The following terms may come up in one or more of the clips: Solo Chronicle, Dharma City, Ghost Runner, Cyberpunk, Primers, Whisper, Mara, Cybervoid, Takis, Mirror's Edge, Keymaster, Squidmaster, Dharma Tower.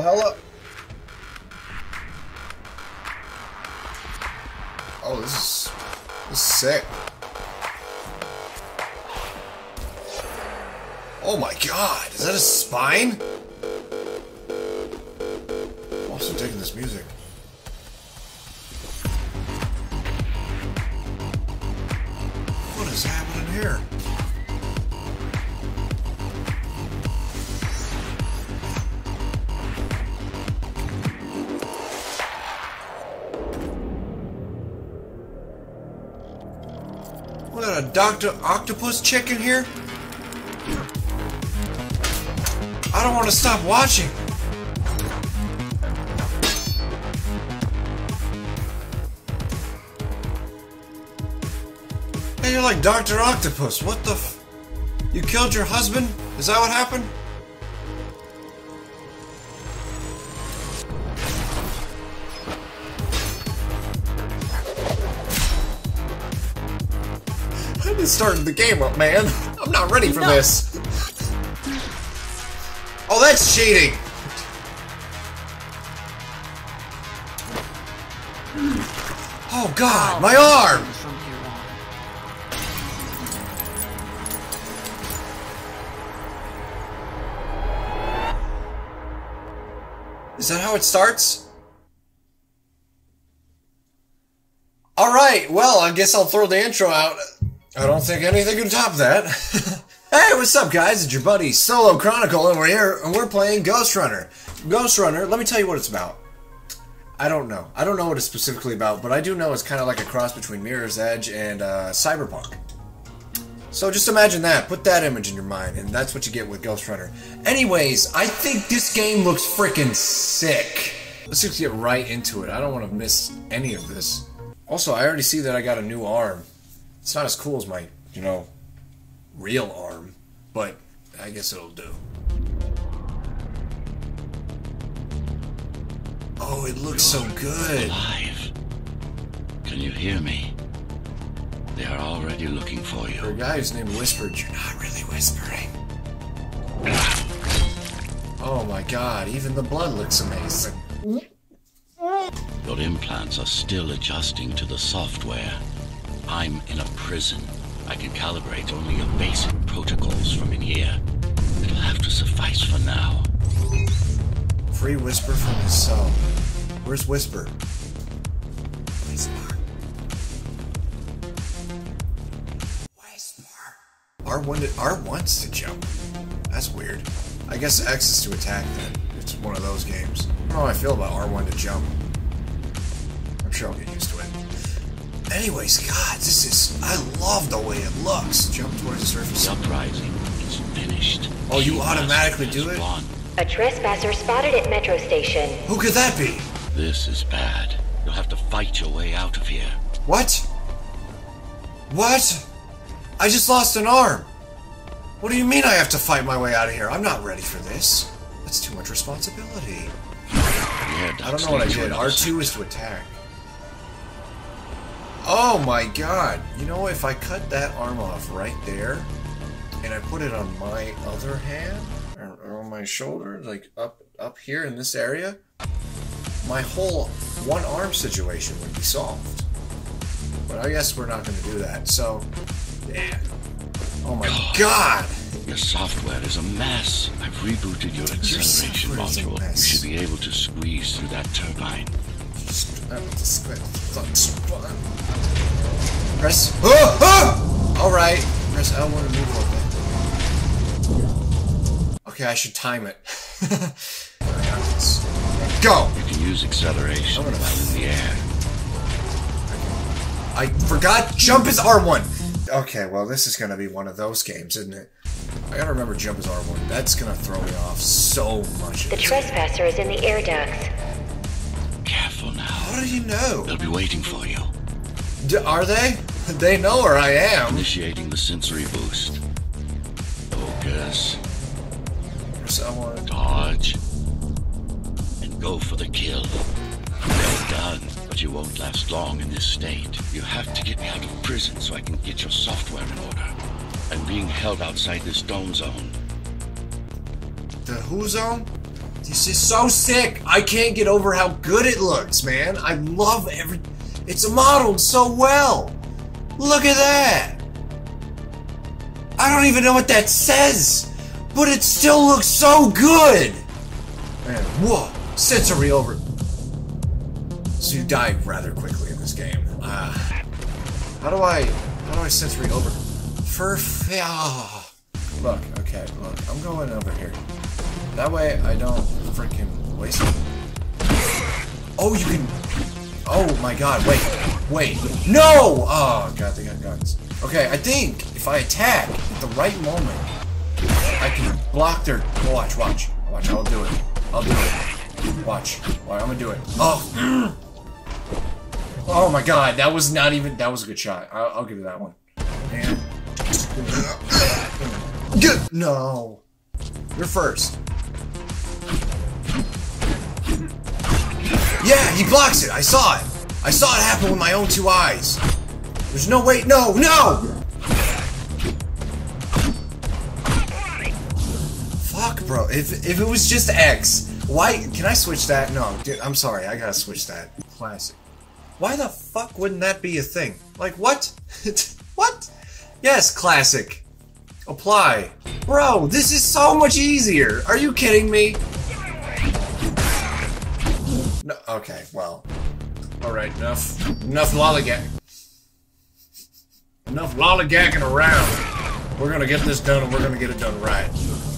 all hell up. Oh, this is sick. Oh my god, is that a spine? I'm also taking this music. What is happening here? What, a Dr. Octopus chicken here? I don't want to stop watching. Hey, you're like Dr. Octopus. What the f... You killed your husband? Is that what happened? I didn't start the game up, man. I'm not ready for this. Oh, that's cheating! Oh god, my arm! Is that how it starts? Alright, well, I guess I'll throw the intro out. I don't think anything can top that. Hey, what's up guys? It's your buddy Solo Chronicle, and we're here and we're playing Ghost Runner. Ghost Runner, let me tell you what it's about. I don't know. I don't know what it's specifically about, but I do know it's kind of like a cross between Mirror's Edge and Cyberpunk. So just imagine that. Put that image in your mind, and that's what you get with Ghost Runner. Anyways, I think this game looks freaking sick. Let's just get right into it. I don't want to miss any of this. Also, I already see that I got a new arm. It's not as cool as my, you know, real arm, but I guess it'll do. Oh, it looks so good. Alive. Can you hear me? They are already looking for you. The guy who's named Whisper, you're not really whispering. Oh my god, even the blood looks amazing. Your implants are still adjusting to the software. I'm in a prison. I can calibrate only your basic protocols from in here. It'll have to suffice for now. Free Whisper from his cell. Where's Whisper? Whisper. Whisper. R wants to jump. That's weird. I guess X is to attack then. It's one of those games. I don't know how I feel about R1 to jump. I'm sure I'll get used to it. Anyways, god, this is... I love the way it looks. Jump towards the surface. Uprising is finished. Oh, you automatically do it? A trespasser spotted at Metro Station. Who could that be? This is bad. You'll have to fight your way out of here. What? What? I just lost an arm. What do you mean I have to fight my way out of here? I'm not ready for this. That's too much responsibility. Yeah, I don't know what I did. R2 is to attack. Oh my god, you know, if I cut that arm off right there, and I put it on my other hand, or on my shoulder, like up here in this area, my whole one arm situation would be solved. But I guess we're not going to do that, so... Damn. Oh my god! Your software is a mess. I've rebooted your acceleration module. You should be able to squeeze through that turbine. Press. Oh, oh! Alright. Press L1 to move a little bit. Okay, I should time it. Go! You can use acceleration while in the air. I forgot jump is R1! Okay, well, this is gonna be one of those games, isn't it? I gotta remember jump is R1. That's gonna throw me off so much. The trespasser is in the air ducts. Careful now. How do you know? They'll be waiting for you. Are they? They know where I am. Initiating the sensory boost. Focus. Someone. Dodge. And go for the kill. Well done, but you won't last long in this state. You have to get me out of prison so I can get your software in order. I'm being held outside this dome zone. The who zone? This is so sick. I can't get over how good it looks, man. I love every... It's modeled so well. Look at that. I don't even know what that says, but it still looks so good. Man, whoa. Sensory over. So you die rather quickly in this game. How do I sensory over? Look, okay, look. I'm going over here. That way I don't freaking waste it. Oh, you can... Oh my god, wait. Wait. No! Oh god, they got guns. Okay, I think if I attack at the right moment, I can block their... Oh, watch, watch. Watch, I'll do it. I'll do it. Watch. Alright, I'm gonna do it. Oh! Oh my god, that was not even... That was a good shot. I'll give you that one. And... No! You're first. Yeah, he blocks it! I saw it! I saw it happen with my own two eyes! There's no way- No! No! Fuck, bro. If it was just X, why- Can I switch that? No, dude, I'm sorry. I gotta switch that. Classic. Why the fuck wouldn't that be a thing? Like, what? What? Yes, classic. Apply. Bro, this is so much easier. Are you kidding me? No, okay, well. Alright, enough. Enough lollygag. Enough lollygagging around. We're gonna get this done and we're gonna get it done right.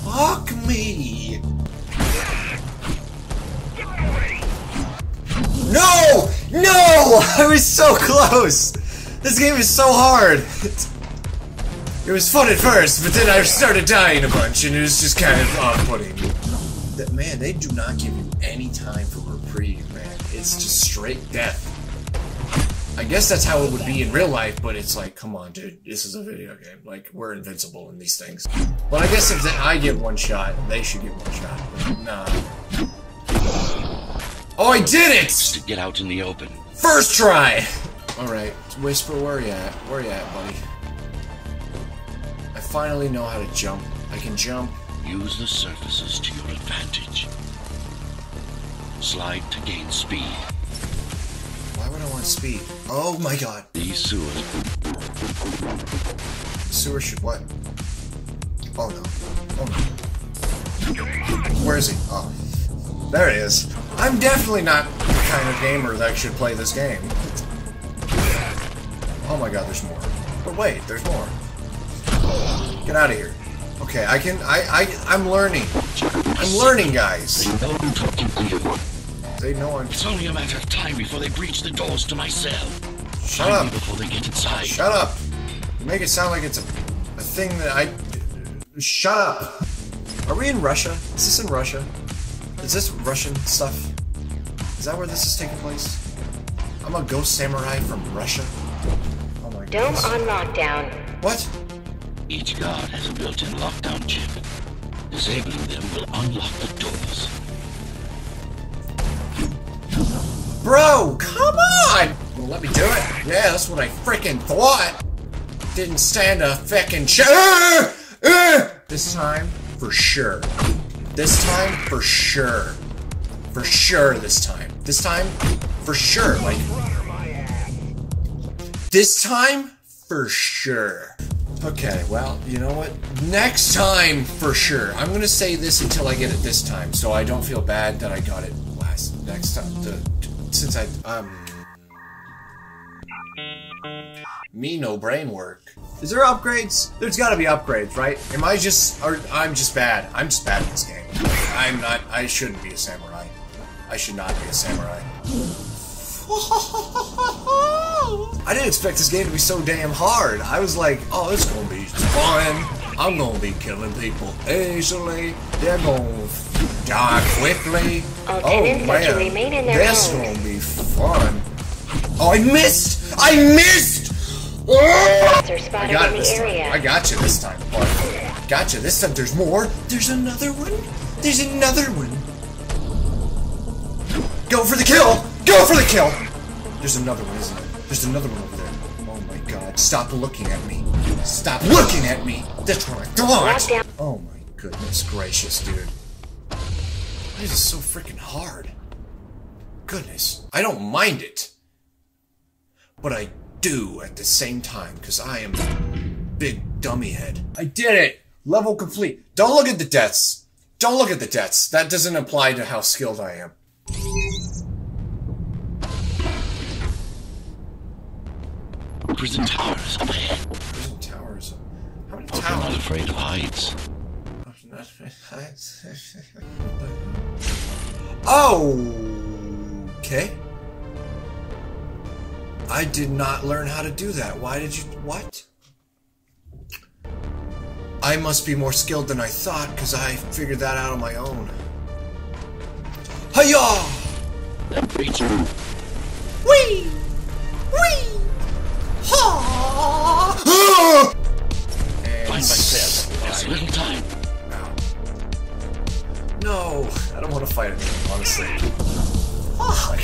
Fuck me! No! No! I was so close! This game is so hard! It was fun at first, but then I started dying a bunch, and it was just kind of off-putting. Man, they do not give you any time for reprieve, man. It's just straight death. I guess that's how it would be in real life, but it's like, come on, dude. This is a video game. Like, we're invincible in these things. But I guess if I get one shot, they should get one shot. But nah. Oh, I did it! Get out in the open. First try! Alright, Whisper, where are you at? Where are you at, buddy? I finally know how to jump. I can jump. Use the surfaces to your advantage. Slide to gain speed. Why would I want speed? Oh my god. These sewers. Sewer should what? Oh no. Oh no. Where is he? Oh. There he is. I'm definitely not the kind of gamer that should play this game. Oh my god, there's more. But wait, there's more. Get out of here. Okay, I can... I'm learning. I'm learning, guys. They know I'm... It's only a matter of time before they breach the doors to my cell. Shut up. Before they get inside. Shut up. You make it sound like it's a thing that I... Shut up. Are we in Russia? Is this in Russia? Is this Russian stuff? Is that where this is taking place? I'm a ghost samurai from Russia. Oh my god. Dome on lockdown. What? Each guard has a built-in lockdown chip. Disabling them will unlock the doors. Bro, come on! Well, let me do it. Yeah, that's what I freaking thought. Didn't stand a feckin' This time, for sure. This time, for sure. For sure this time. This time, for sure. Like, this time, for sure. Okay, well, you know what? Next time, for sure. I'm gonna say this until I get it this time, so I don't feel bad that I got it next time. Since I, Me no brain work. Is there upgrades? There's gotta be upgrades, right? Am I just... Or I'm just bad. I'm just bad at this game. I'm not... I shouldn't be a samurai. I should not be a samurai. I didn't expect this game to be so damn hard. I was like, oh, it's gonna be fun. I'm gonna be killing people easily. They're gonna die quickly. Oh man, that's gonna be fun. Oh, I missed! I missed! Oh! I got it this time. I got you this time. But got you this time. There's more. There's another one. There's another one. Go for the kill! Go for the kill! There's another one, isn't there? There's another one over there. Oh my god. Stop looking at me. Stop looking at me! That's what I thought! Oh my goodness gracious, dude. I It is so freaking hard. Goodness. I don't mind it. But I do at the same time, because I am big dummy head. I did it! Level complete. Don't look at the deaths. Don't look at the deaths. That doesn't apply to how skilled I am. Prison towers up ahead. Prison towers up. How many towers? I'm not afraid of heights. I'm not afraid of heights. Oh! Okay. I did not learn how to do that. Why did you... What? I must be more skilled than I thought, because I figured that out on my own. Hi-yah! Whee! Whee! Ha! Find myself. That's a little time. No, I don't want to fight anymore, honestly. Fuck!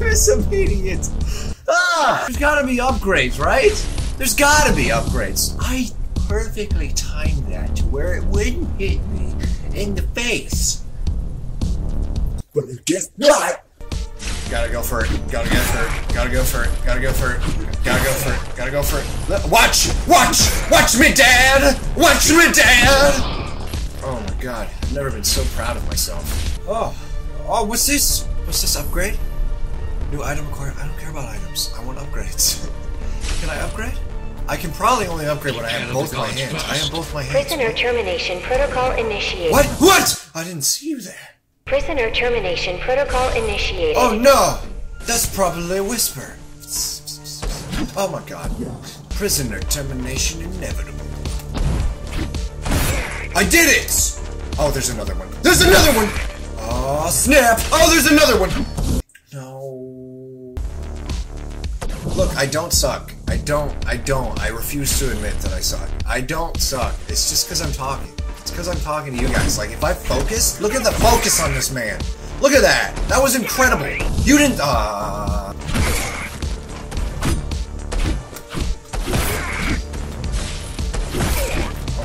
You're some idiot! Ah! There's gotta be upgrades, right? There's gotta be upgrades. I perfectly timed that to where it wouldn't hit me in the face. But guess what? Gotta go for it. Gotta go for it. Gotta go for it. Gotta go for it. Gotta go for it. Gotta go for it. Watch! Watch! Watch me, Dad! Watch me, Dad! Oh my god. I've never been so proud of myself. Oh. Oh, what's this? What's this upgrade? New item required. I don't care about items. I want upgrades. Can I upgrade? I can probably only upgrade when I have both my hands. I have both my hands. Prisoner termination protocol initiated. What? What? I didn't see you there. Prisoner termination protocol initiated. Oh no! That's probably a Whisper. Oh my god. Prisoner termination inevitable. I did it! Oh, there's another one. There's another one! Oh, snap! Oh, there's another one! No. Look, I don't suck. I refuse to admit that I suck. I don't suck. It's just because I'm talking. It's because I'm talking to you guys. Like, if I focus, look at the focus on this man. Look at that. That was incredible. You didn't. Oh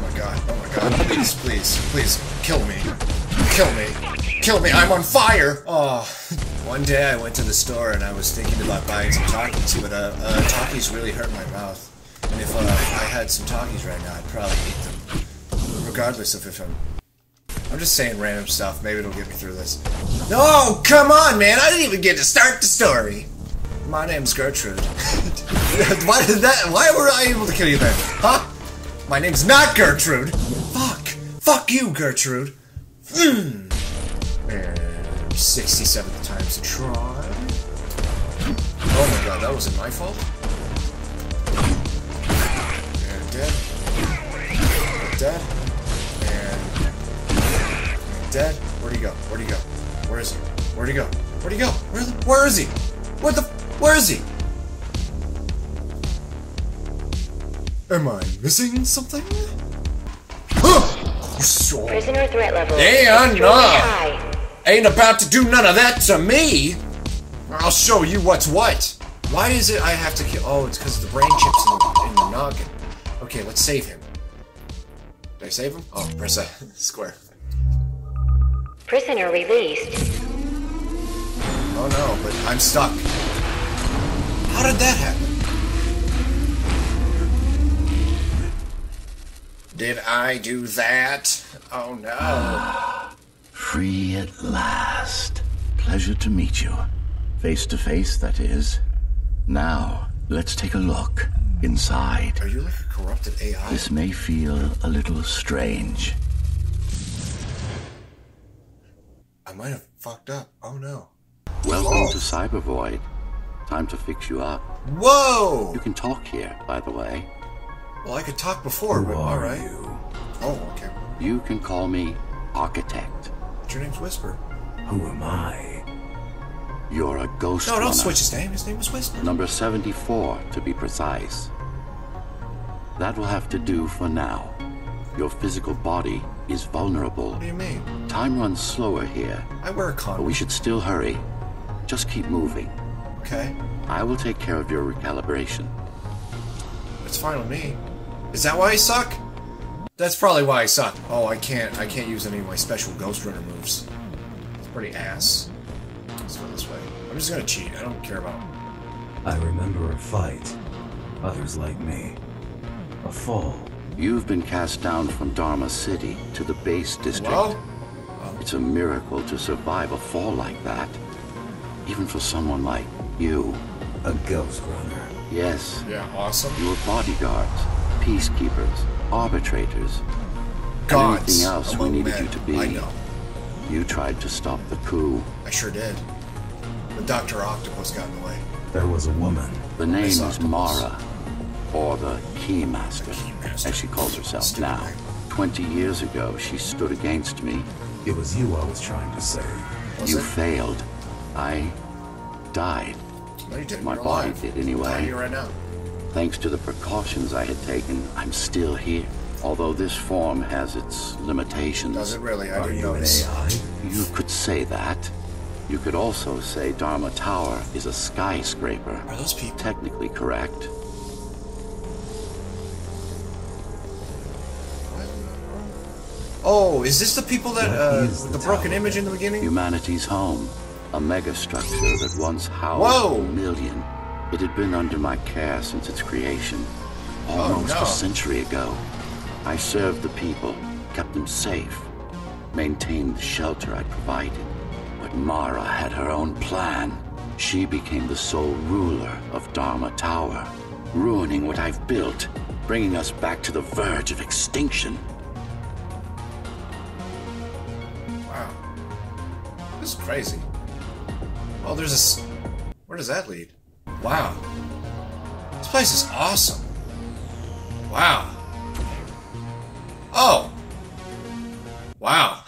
my god. Oh my god. Please, please, please, kill me. Kill me. Kill me. I'm on fire. Oh. One day I went to the store and I was thinking about buying some Takis, but Takis really hurt my mouth. And if I had some Takis right now, I'd probably eat them. Regardless of if I'm just saying random stuff. Maybe it'll get me through this. No, come on, man! I didn't even get to start the story. My name's Gertrude. Why did that? Why were I able to kill you then? Huh? My name's not Gertrude. Fuck! Fuck you, Gertrude. Mm. 67th time's a try. Oh my god, that wasn't my fault. And dead. And dead. And dead. Where'd he go? Where'd he go? Where is he? Where'd he go? Where'd he go? Where is he? What the? Where is he? Am I missing something? Huh! So. Prisoner threat level. Yeah, no. Ain't about to do none of that to me! I'll show you what's what! Why is it I have to kill- oh, it's because the brain chips in the noggin. Okay, let's save him. Did I save him? Oh, press A. Square. Prisoner released. Oh no, but I'm stuck. How did that happen? Did I do that? Oh no. Free at last. Pleasure to meet you. Face to face, that is. Now, let's take a look inside. Are you like a corrupted AI? This may feel a little strange. I might have fucked up. Oh no. Welcome to Cybervoid. Time to fix you up. Whoa! You can talk here, by the way. Well, I could talk before, but alright. Oh, okay. You can call me Architect. Your name's Whisper. Who am I? You're a ghost. No, don't runner. Switch his name. His name was Whisper. Number 74, to be precise. That will have to do for now. Your physical body is vulnerable. What do you mean? Time runs slower here. I wear a condom. But we should still hurry. Just keep moving. Okay. I will take care of your recalibration. It's fine with me. Is that why I suck? That's probably why I suck. Oh, I can't use any of my special Ghost Runner moves. pretty ass. Let's go this way. I'm just gonna cheat. I don't care about them. I remember a fight. Others like me. A fall. You've been cast down from Dharma City to the base district. Well? It's a miracle to survive a fall like that. Even for someone like you. A Ghost Runner. Yes. Yeah, awesome. You were bodyguards, peacekeepers, arbitrators. Gods. Anything else we needed you to be. I know. You tried to stop the coup. I sure did. But Dr. Octopus got in the way. There was a woman. The name is Mara, or the Keymaster, as she calls herself now. 20 years ago, she stood against me. It was you I was trying to save. You failed. I died. No, you didn't. My body did anyway. Here right now. Thanks to the precautions I had taken, I'm still here. Although this form has its limitations. Does it really? I didn't notice. You could say that. You could also say Dharma Tower is a skyscraper. Are those people technically correct? Oh, is this the people that the broken image in the beginning? Humanity's home, a megastructure that once housed a million. It had been under my care since its creation, almost a century ago. I served the people, kept them safe, maintained the shelter I provided. But Mara had her own plan. She became the sole ruler of Dharma Tower, ruining what I've built, bringing us back to the verge of extinction. Wow. This is crazy. Well, there's a... Where does that lead? Wow. This place is awesome. Wow. Oh! Wow.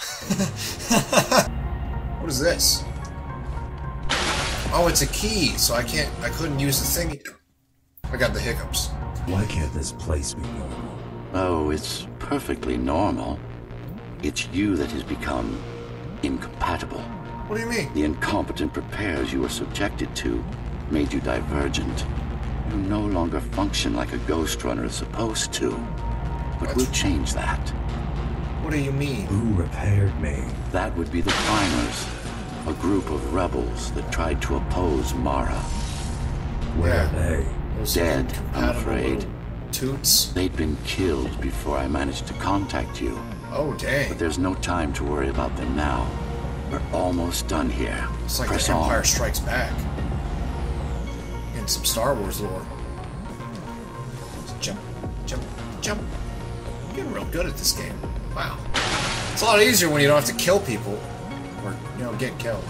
What is this? Oh, it's a key, so I couldn't use the thing. I got the hiccups. Why can't this place be normal? Oh, it's perfectly normal. It's you that has become incompatible. What do you mean? The incompetent repairs you were subjected to made you divergent. You no longer function like a Ghost Runner is supposed to. But we'll change that. What do you mean? Who repaired me? That would be the Primers, a group of rebels that tried to oppose Mara. Where are they? Dead, I'm afraid. Toots? They'd been killed before I managed to contact you. Oh, dang. But there's no time to worry about them now. We're almost done here. It's like the Empire Strikes Back. And some Star Wars lore. Let's jump, jump, jump. You're getting real good at this game. Wow. It's a lot easier when you don't have to kill people. Or, you know, get killed.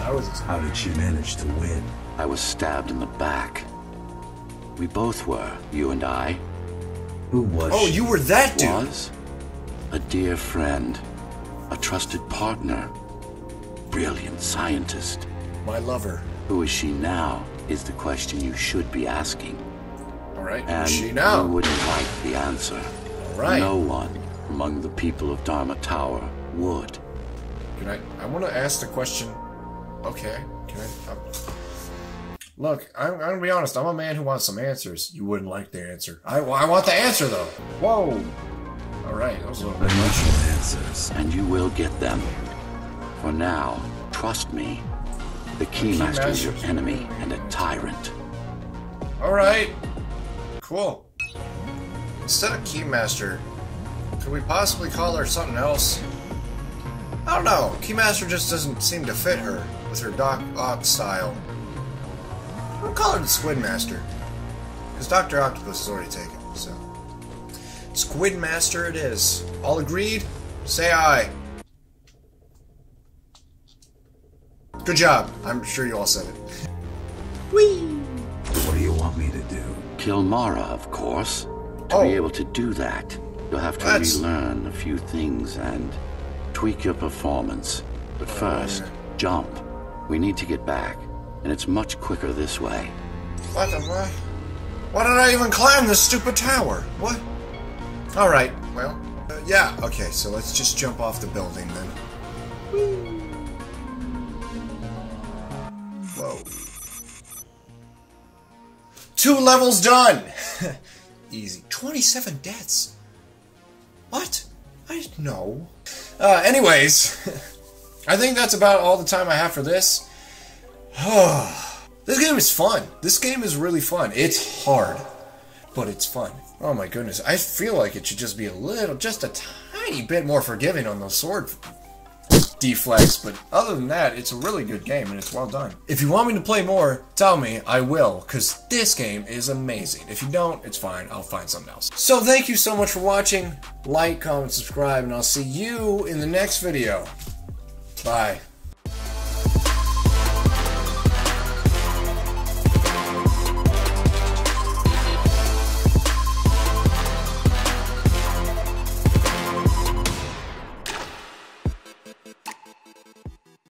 How did she manage to win? I was stabbed in the back. We both were, you and I. Who was she? Oh, you were that dude! Was a dear friend. A trusted partner. Brilliant scientist. My lover. Who is she now is the question you should be asking. Alright, who's she now? And you wouldn't like the answer. Right. No one among the people of Dharma Tower would. Can I want to ask the question. Okay. Can I? Look, I'm going to be honest. I'm a man who wants some answers. You wouldn't like the answer. I want the answer, though. Whoa. All right. Those are emotional answers. And you will get them. For now, trust me. The Keymaster is your enemy and a tyrant. All right. Cool. Instead of Keymaster, could we possibly call her something else? I don't know. Keymaster just doesn't seem to fit her with her Doc Ock style. We'll call her the Squidmaster, because Dr. Octopus is already taken. So, Squidmaster it is. All agreed? Say aye. Good job. I'm sure you all said it. Whee! What do you want me to do? Kill Mara, of course. To be able to do that, you'll have to relearn a few things and tweak your performance. But first, jump. We need to get back, and it's much quicker this way. What the fuck? Why did I even climb this stupid tower? What? All right. Well, yeah. Okay, so let's just jump off the building then. Whoa. 2 levels done. Easy. 27 deaths. What? I didn't know. Anyways, I think that's about all the time I have for this. This game is fun. This game is really fun. It's hard, but it's fun. Oh my goodness. I feel like it should just be a little, just a tiny bit more forgiving on those sword deflex, but other than that, it's a really good game and it's well done. If you want me to play more, tell me, I will, because this game is amazing. If you don't, it's fine, I'll find something else. So thank you so much for watching. Like, comment, subscribe, and I'll see you in the next video. Bye.